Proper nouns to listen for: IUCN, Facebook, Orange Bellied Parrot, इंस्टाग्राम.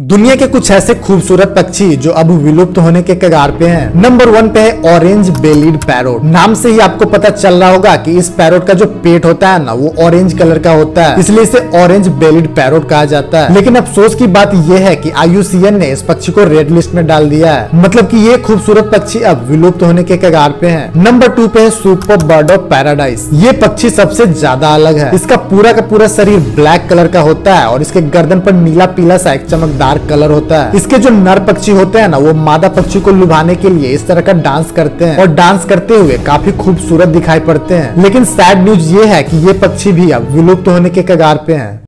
दुनिया के कुछ ऐसे खूबसूरत पक्षी जो अब विलुप्त होने के कगार पे हैं। नंबर 1 पे है ऑरेंज बेलीड पैरोट। नाम से ही आपको पता चल रहा होगा कि इस पैरोट का जो पेट होता है ना वो ऑरेंज कलर का होता है, इसलिए इसे ऑरेंज बेलीड पैरोट कहा जाता है। लेकिन अफसोस की बात यह है कि IUCN ने इस पक्षी को रेड लिस्ट में डाल दिया है, मतलब की ये खूबसूरत पक्षी अब विलुप्त होने के कगार पे है। नंबर 2 पे है सुपर बर्ड ऑफ पैराडाइज। ये पक्षी सबसे ज्यादा अलग है। इसका पूरा का पूरा शरीर ब्लैक कलर का होता है और इसके गर्दन पर नीला पीला सा एक चमकदार कलर होता है। इसके जो नर पक्षी होते हैं ना वो मादा पक्षी को लुभाने के लिए इस तरह का डांस करते हैं और डांस करते हुए काफी खूबसूरत दिखाई पड़ते हैं। लेकिन सैड न्यूज ये है कि ये पक्षी भी अब विलुप्त होने के कगार पे हैं।